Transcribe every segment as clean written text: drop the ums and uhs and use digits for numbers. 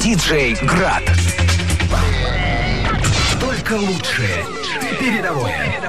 Диджей Град. Только лучшее. Передовое.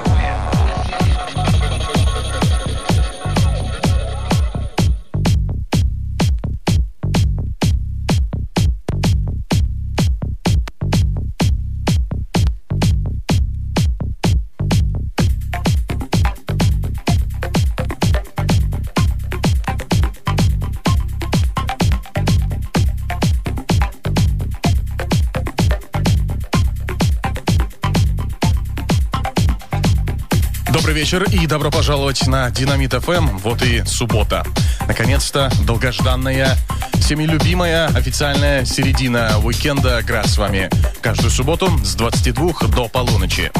Вечер и добро пожаловать на Динамит-ФМ. Вот и суббота. Наконец-то долгожданная, всеми любимая официальная середина уикенда. Град с вами каждую субботу с 22 до полуночи.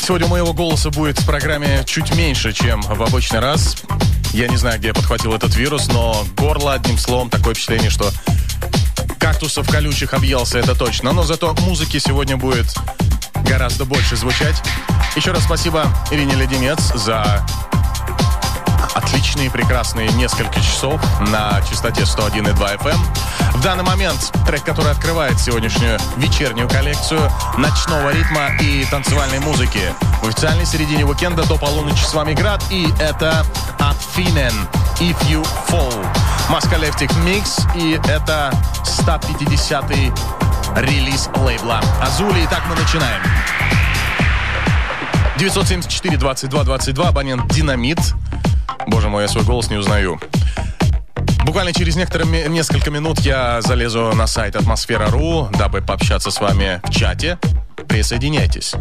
Сегодня моего голоса будет в программе чуть меньше, чем в обычный раз. Я не знаю, где я подхватил этот вирус, но горло, одним словом, такое впечатление, что кактусов колючих объелся, это точно. Но зато музыки сегодня будет гораздо больше звучать. Еще раз спасибо Ирине Леденец за отличные, прекрасные несколько часов на частоте 101,2 FM. В данный момент трек, который открывает сегодняшнюю вечернюю коллекцию ночного ритма и танцевальной музыки. В официальной середине уикенда до полуночи с вами Град, и это Ad Finem, If You Fall. Mascaleftic Mix, и это 150-й релиз лейбла «Азули». Итак, мы начинаем. 974-22-22, абонент «Динамит». Боже мой, я свой голос не узнаю. Буквально через несколько минут я залезу на сайт atmosfera.ru, дабы пообщаться с вами в чате. Присоединяйтесь.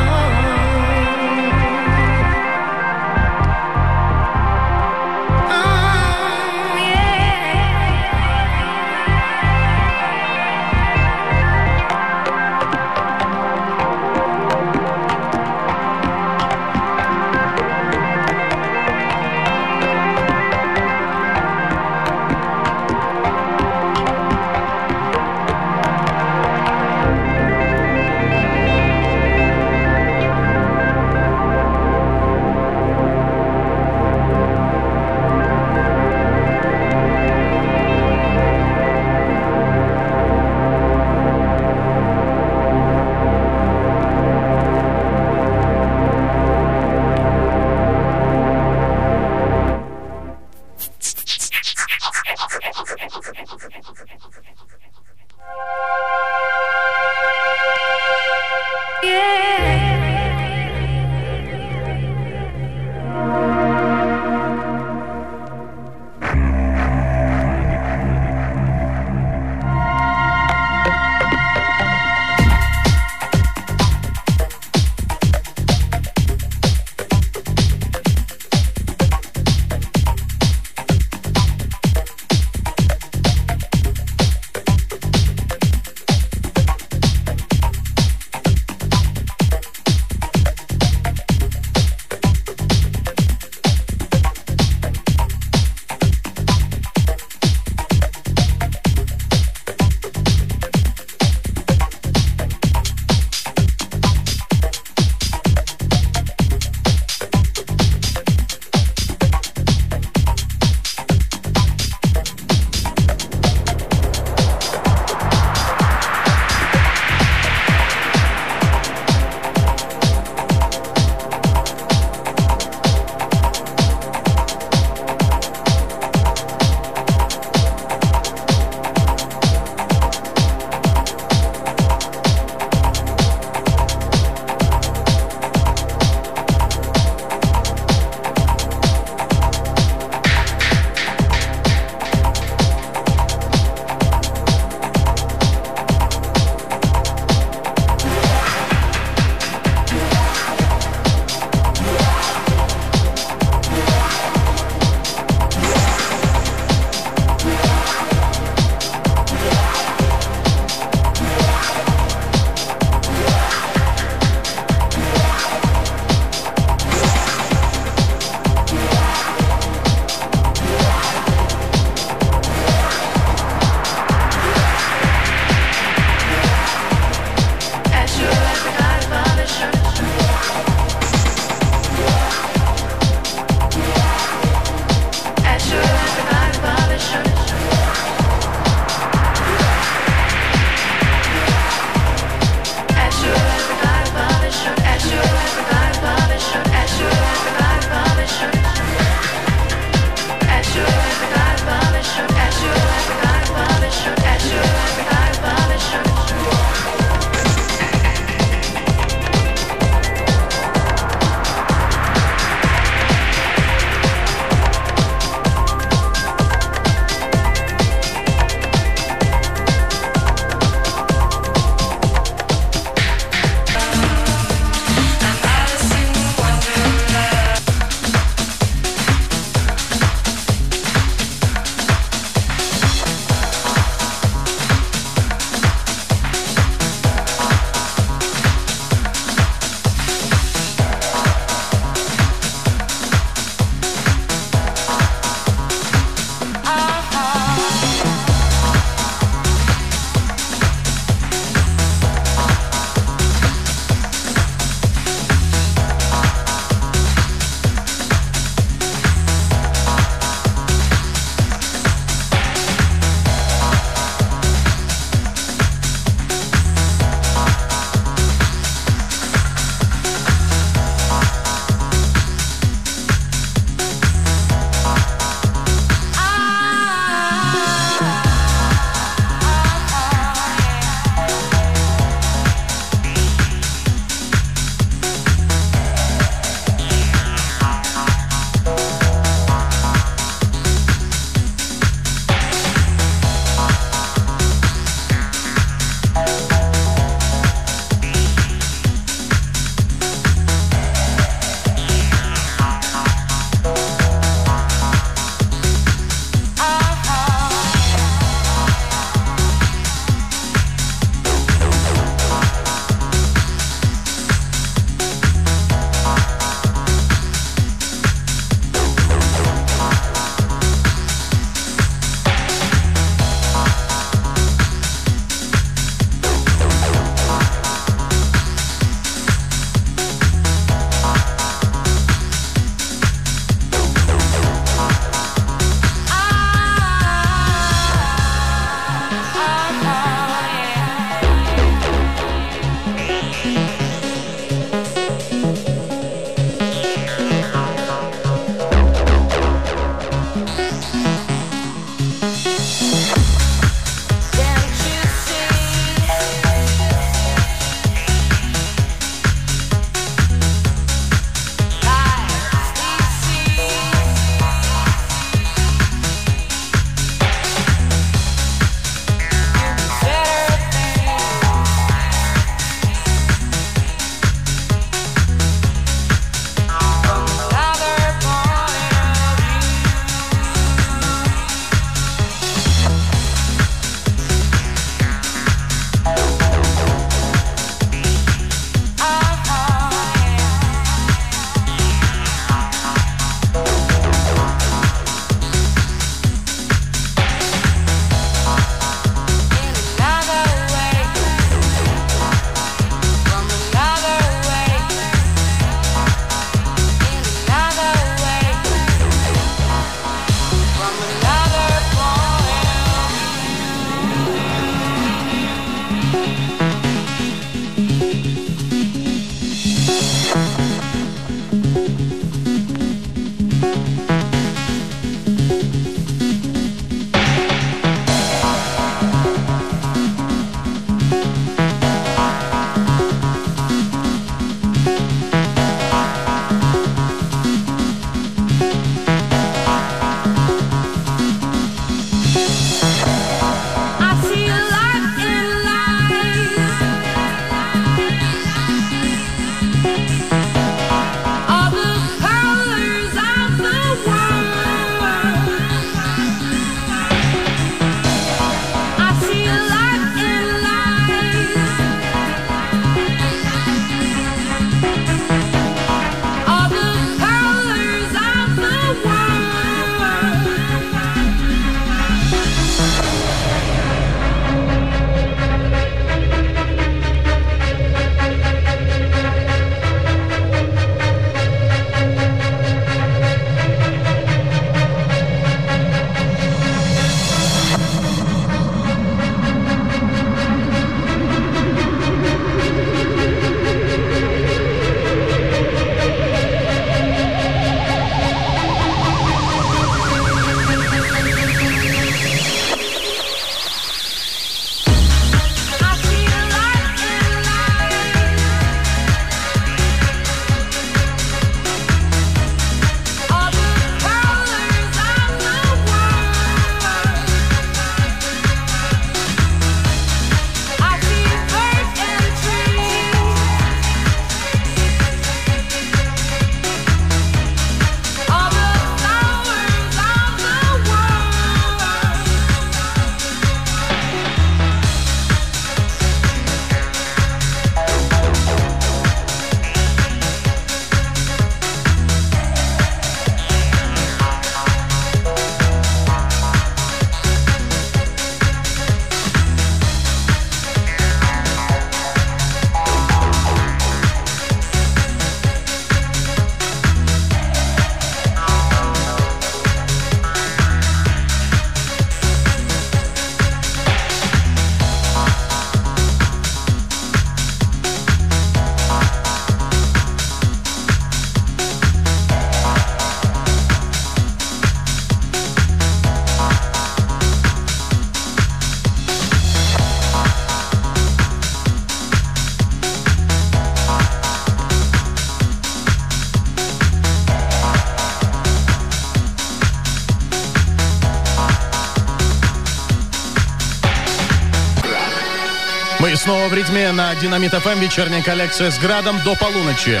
Мы снова в ритме на Динамит-ФМ. Вечерняя коллекция с градом до полуночи.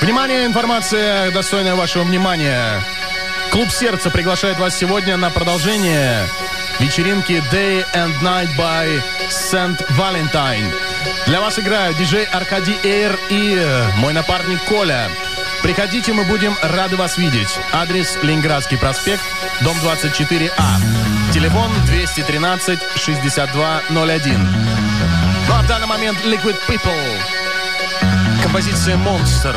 Внимание, информация, достойная вашего внимания. Клуб «Сердце» приглашает вас сегодня на продолжение вечеринки Day and Night by Saint Valentine. Для вас играют диджей Аркадий Эйр и мой напарник Коля. Приходите, мы будем рады вас видеть. Адрес: Ленинградский проспект, дом 24А. Телефон 213 6201. Ну а в данный момент Liquid People. Композиция «Монстр».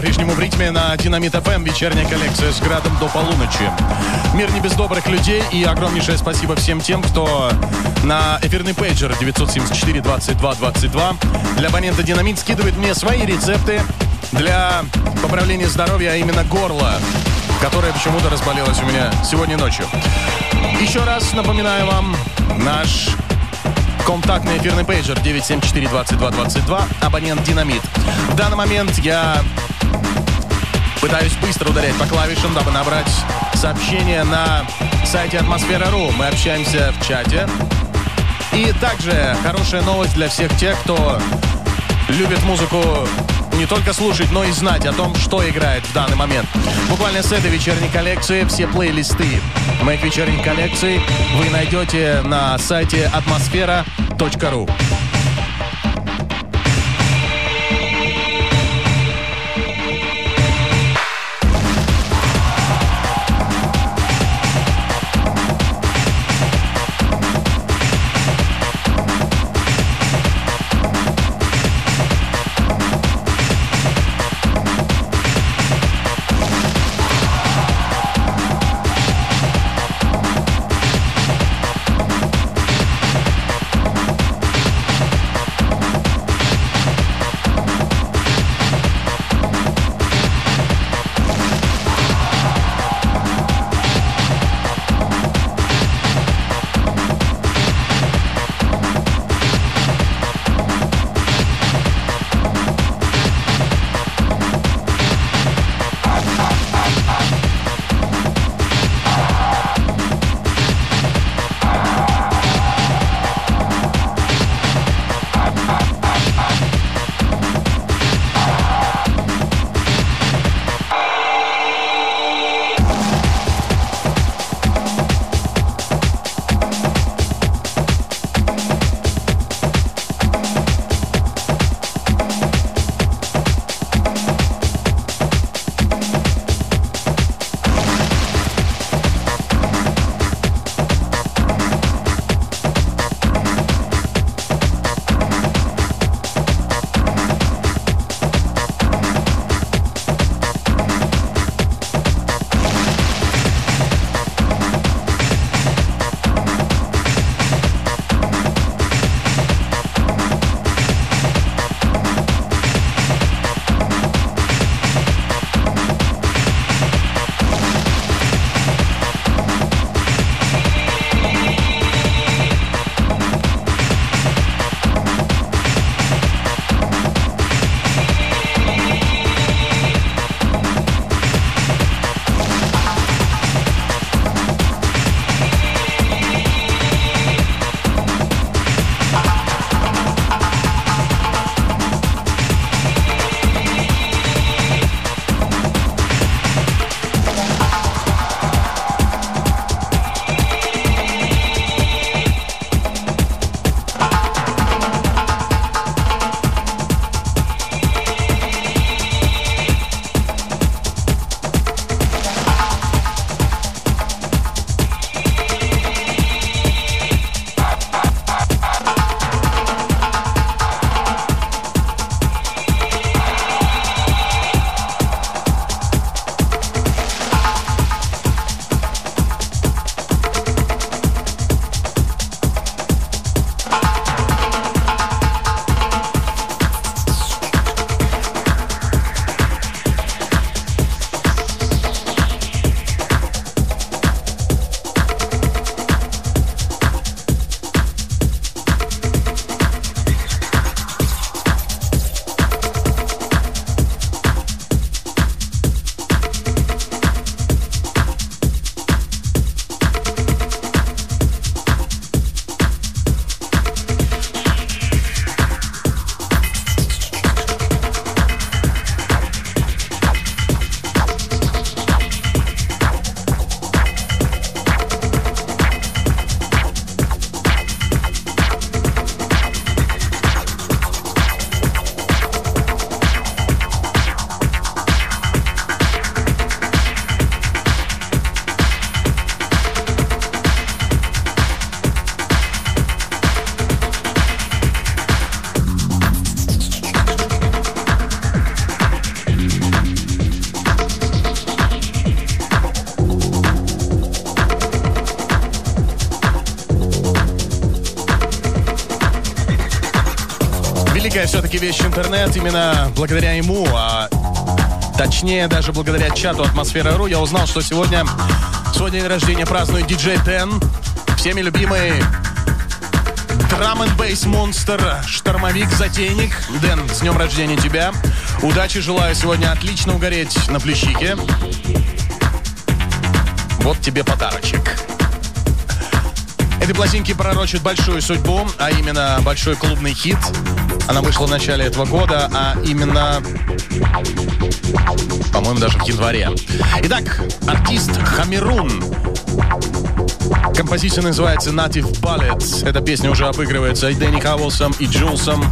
по-прежнему в ритме на Динамит-ФМ. Вечерняя коллекция с градом до полуночи. Мир не без добрых людей. И огромнейшее спасибо всем тем, кто на эфирный пейджер 974-22-22 для абонента Динамит скидывает мне свои рецепты для поправления здоровья, а именно горла, которое почему-то разболелось у меня сегодня ночью. Еще раз напоминаю вам наш контактный эфирный пейджер 974-22-22, абонент Динамит. В данный момент я пытаюсь быстро ударять по клавишам, дабы набрать сообщения на сайте atmosfera.ru. Мы общаемся в чате. И также хорошая новость для всех тех, кто любит музыку не только слушать, но и знать о том, что играет в данный момент. Буквально с этой вечерней коллекции все плейлисты моих вечерних коллекций вы найдете на сайте atmosfera.ru. великая все-таки вещь интернет. Именно благодаря ему, а точнее даже благодаря чату atmosfera.ru, я узнал, что сегодня день рождения празднует диджей Дэн, всеми любимый драм-н-бейс-монстр, штормовик-затейник. Дэн, с днем рождения тебя. Удачи желаю сегодня отлично угореть на плющике. Вот тебе подарочек. Этой пластинки пророчат большую судьбу, а именно большой клубный хит. Она вышла в начале этого года, а именно, по-моему, даже в январе. Итак, артист Камерун. Композиция называется Native Ballet. Эта песня уже обыгрывается и Дэнни Хаулсом, и Джулсом,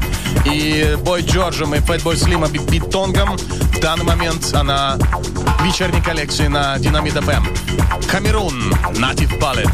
и Бой Джорджем, и Фэтбой Слим, и Битонгом. В данный момент она в вечерней коллекции на Динамит-ФМ. Камерун, Native Ballet.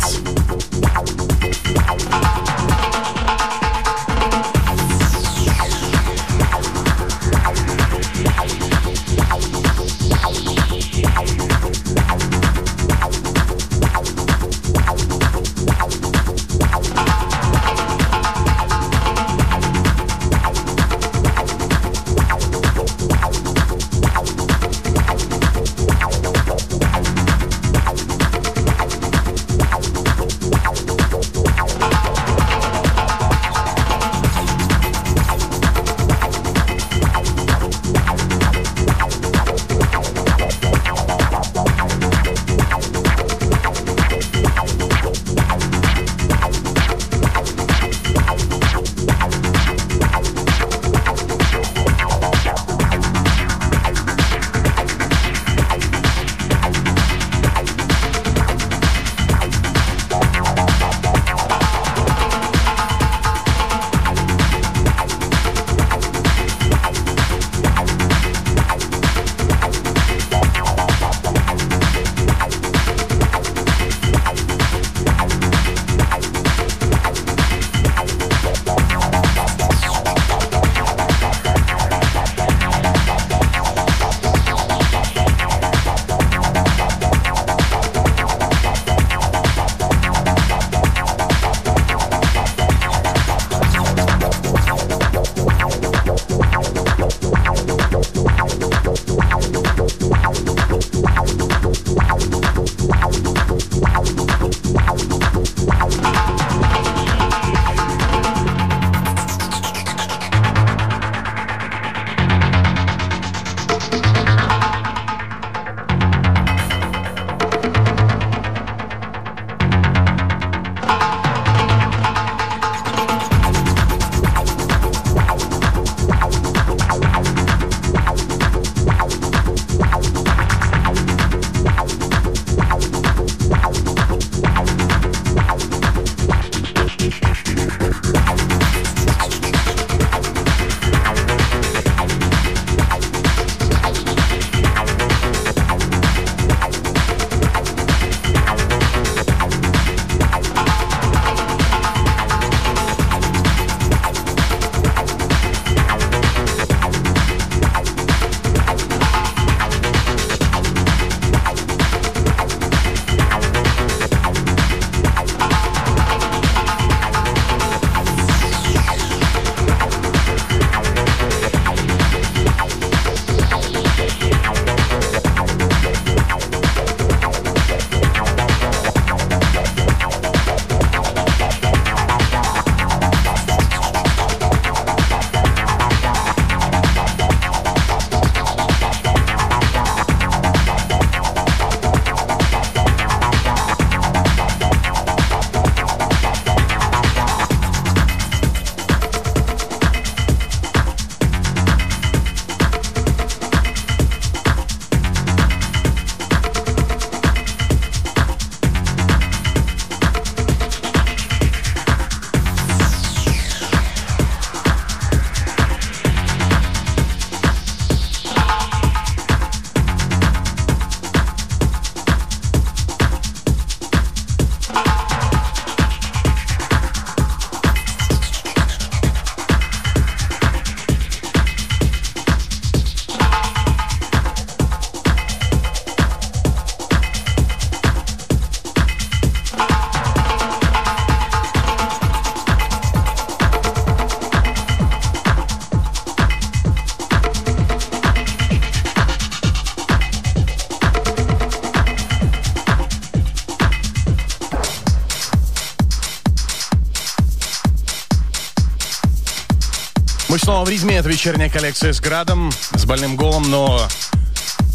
Мы снова в ритме. Это вечерняя коллекция с градом, с больным голом, но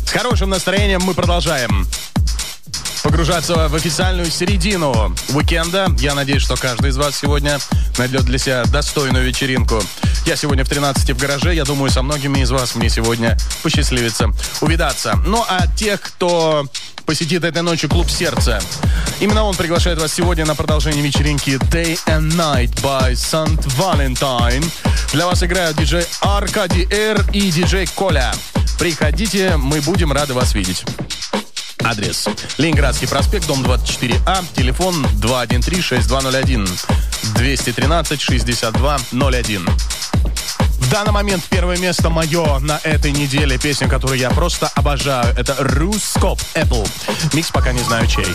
с хорошим настроением мы продолжаем погружаться в официальную середину уикенда. Я надеюсь, что каждый из вас сегодня найдет для себя достойную вечеринку. Я сегодня в 13 в гараже. Я думаю, со многими из вас мне сегодня посчастливится увидаться. Ну а тех, кто посетит этой ночью клуб «Сердце», именно он приглашает вас сегодня на продолжение вечеринки Day and Night by Saint Valentine. Для вас играют диджей Аркадий Эйр и диджей Коля. Приходите, мы будем рады вас видеть. Адрес: Ленинградский проспект, дом 24А, телефон 213-6201, 213-6201. В данный момент первое место мое на этой неделе. Песня, которую я просто обожаю, это «Рускоп Apple». Микс пока не знаю чей.